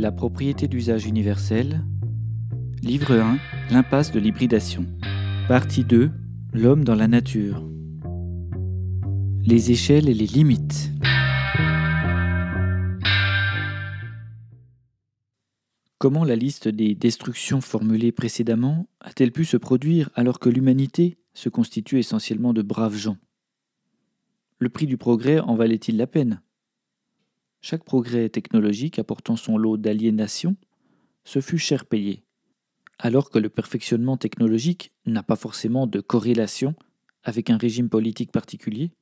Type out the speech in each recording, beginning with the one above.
La propriété d'usage universel, livre 1, l'impasse de l'hybridation, partie 2, l'homme dans la nature, les échelles et les limites. Comment la liste des destructions formulées précédemment a-t-elle pu se produire alors que l'humanité se constitue essentiellement de braves gens? Le prix du progrès en valait-il la peine? Chaque progrès technologique apportant son lot d'aliénation, se fut cher payé, alors que le perfectionnement technologique n'a pas forcément de corrélation avec un régime politique particulier,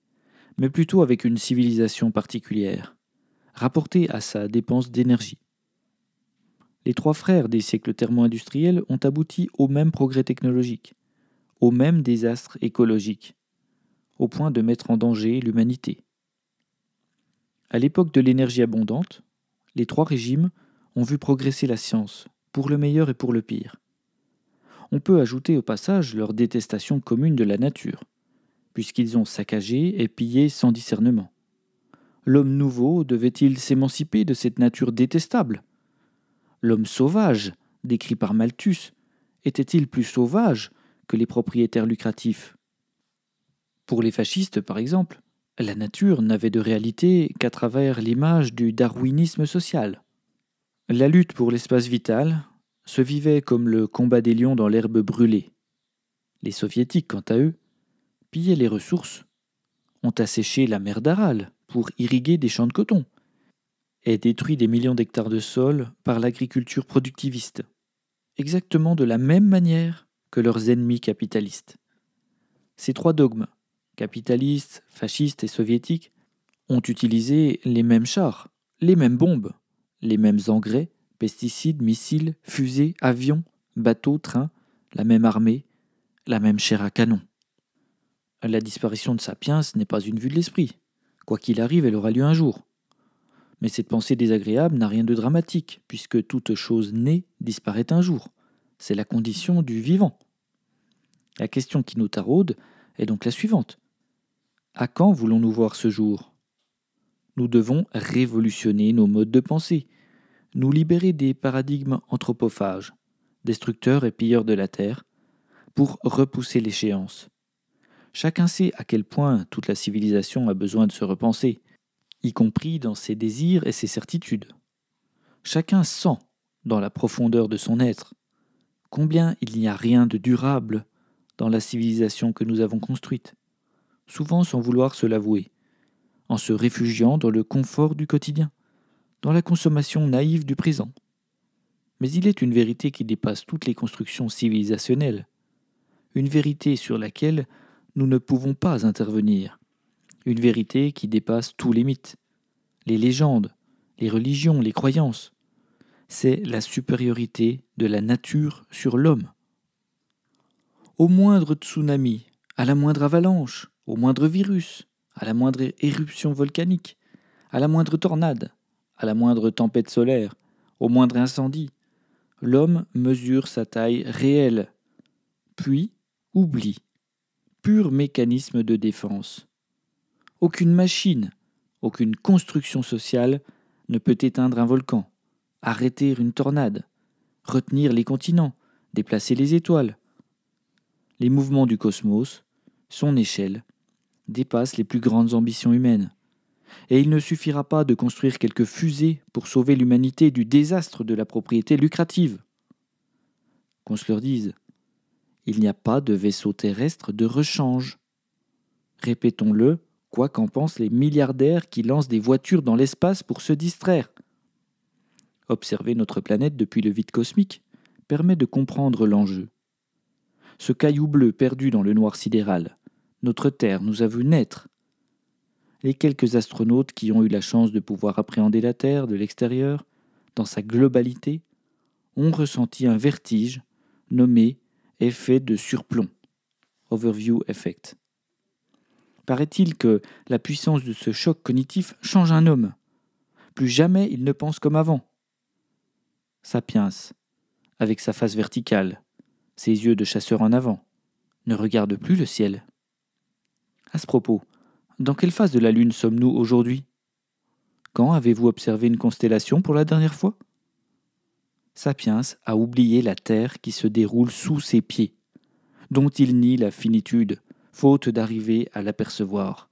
mais plutôt avec une civilisation particulière, rapportée à sa dépense d'énergie. Les trois frères des siècles thermo-industriels ont abouti au même progrès technologique, au même désastre écologique, au point de mettre en danger l'humanité. À l'époque de l'énergie abondante, les trois régimes ont vu progresser la science, pour le meilleur et pour le pire. On peut ajouter au passage leur détestation commune de la nature, puisqu'ils ont saccagé et pillé sans discernement. L'homme nouveau devait-il s'émanciper de cette nature détestable ? L'homme sauvage, décrit par Malthus, était-il plus sauvage que les propriétaires lucratifs? Pour les fascistes, par exemple, la nature n'avait de réalité qu'à travers l'image du darwinisme social. La lutte pour l'espace vital se vivait comme le combat des lions dans l'herbe brûlée. Les soviétiques, quant à eux, pillaient les ressources, ont asséché la mer d'Aral pour irriguer des champs de coton, et détruit des millions d'hectares de sol par l'agriculture productiviste, exactement de la même manière que leurs ennemis capitalistes. Ces trois dogmes, capitalistes, fascistes et soviétiques, ont utilisé les mêmes chars, les mêmes bombes, les mêmes engrais, pesticides, missiles, fusées, avions, bateaux, trains, la même armée, la même chair à canon. La disparition de Sapiens n'est pas une vue de l'esprit. Quoi qu'il arrive, elle aura lieu un jour. Mais cette pensée désagréable n'a rien de dramatique, puisque toute chose née disparaît un jour. C'est la condition du vivant. La question qui nous taraude est donc la suivante. À quand voulons-nous voir ce jour? Nous devons révolutionner nos modes de pensée, nous libérer des paradigmes anthropophages, destructeurs et pilleurs de la Terre, pour repousser l'échéance. Chacun sait à quel point toute la civilisation a besoin de se repenser, y compris dans ses désirs et ses certitudes. Chacun sent, dans la profondeur de son être, combien il n'y a rien de durable dans la civilisation que nous avons construite, souvent sans vouloir se l'avouer, en se réfugiant dans le confort du quotidien, dans la consommation naïve du présent. Mais il est une vérité qui dépasse toutes les constructions civilisationnelles, une vérité sur laquelle nous ne pouvons pas intervenir, une vérité qui dépasse tous les mythes, les légendes, les religions, les croyances. C'est la supériorité de la nature sur l'homme. Au moindre tsunami, à la moindre avalanche, au moindre virus, à la moindre éruption volcanique, à la moindre tornade, à la moindre tempête solaire, au moindre incendie, l'homme mesure sa taille réelle, puis oublie. Pur mécanisme de défense. Aucune machine, aucune construction sociale ne peut éteindre un volcan, arrêter une tornade, retenir les continents, déplacer les étoiles. Les mouvements du cosmos, son échelle, dépassent les plus grandes ambitions humaines. Et il ne suffira pas de construire quelques fusées pour sauver l'humanité du désastre de la propriété lucrative. Qu'on se le dise, il n'y a pas de vaisseau terrestre de rechange. Répétons-le, quoi qu'en pensent les milliardaires qui lancent des voitures dans l'espace pour se distraire. Observer notre planète depuis le vide cosmique permet de comprendre l'enjeu. Ce caillou bleu perdu dans le noir sidéral, notre Terre nous a vu naître. Les quelques astronautes qui ont eu la chance de pouvoir appréhender la Terre de l'extérieur, dans sa globalité, ont ressenti un vertige nommé « effet de surplomb » « Overview effect ». Paraît-il que la puissance de ce choc cognitif change un homme. Plus jamais il ne pense comme avant. Sapiens, avec sa face verticale, ses yeux de chasseur en avant, ne regarde plus le ciel. À ce propos, dans quelle phase de la Lune sommes-nous aujourd'hui? Quand avez-vous observé une constellation pour la dernière fois? Sapiens a oublié la terre qui se déroule sous ses pieds, dont il nie la finitude, faute d'arriver à l'apercevoir.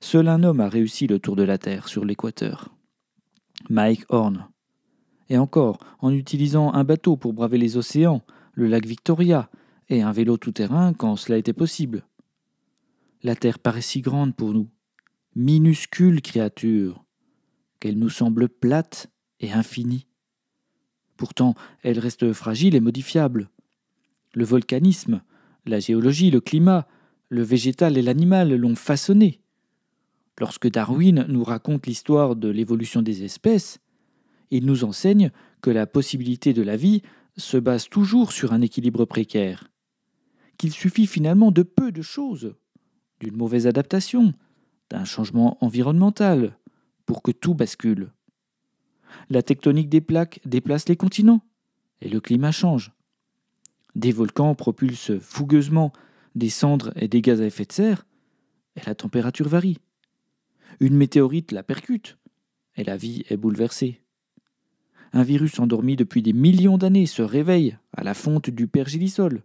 Seul un homme a réussi le tour de la Terre sur l'équateur, Mike Horn. Et encore, en utilisant un bateau pour braver les océans, le lac Victoria, et un vélo tout-terrain quand cela était possible. La Terre paraît si grande pour nous, minuscule créature, qu'elle nous semble plate et infinie. Pourtant, elle reste fragile et modifiable. Le volcanisme, la géologie, le climat, le végétal et l'animal l'ont façonnée. Lorsque Darwin nous raconte l'histoire de l'évolution des espèces, il nous enseigne que la possibilité de la vie se base toujours sur un équilibre précaire, qu'il suffit finalement de peu de choses, d'une mauvaise adaptation, d'un changement environnemental, pour que tout bascule. La tectonique des plaques déplace les continents et le climat change. Des volcans propulsent fougueusement des cendres et des gaz à effet de serre, et la température varie. Une météorite la percute, et la vie est bouleversée. Un virus endormi depuis des millions d'années se réveille à la fonte du pergélisol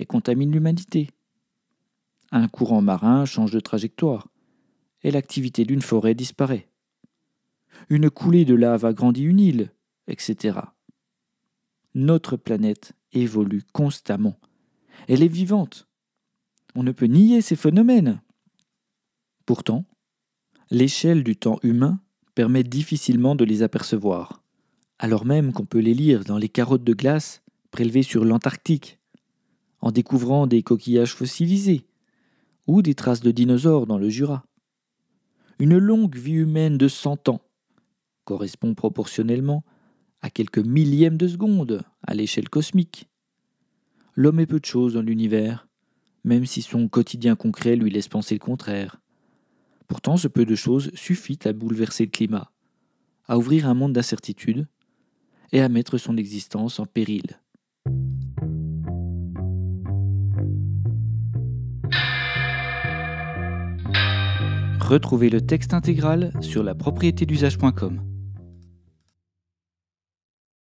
et contamine l'humanité. Un courant marin change de trajectoire, et l'activité d'une forêt disparaît. Une coulée de lave agrandit une île, etc. Notre planète évolue constamment. Elle est vivante. On ne peut nier ces phénomènes. Pourtant, l'échelle du temps humain permet difficilement de les apercevoir, alors même qu'on peut les lire dans les carottes de glace prélevées sur l'Antarctique, en découvrant des coquillages fossilisés ou des traces de dinosaures dans le Jura. Une longue vie humaine de 100 ans correspond proportionnellement à quelques millièmes de seconde à l'échelle cosmique. L'homme est peu de choses dans l'univers, même si son quotidien concret lui laisse penser le contraire. Pourtant, ce peu de choses suffit à bouleverser le climat, à ouvrir un monde d'incertitude et à mettre son existence en péril. Retrouvez le texte intégral sur laproprietedusage.com.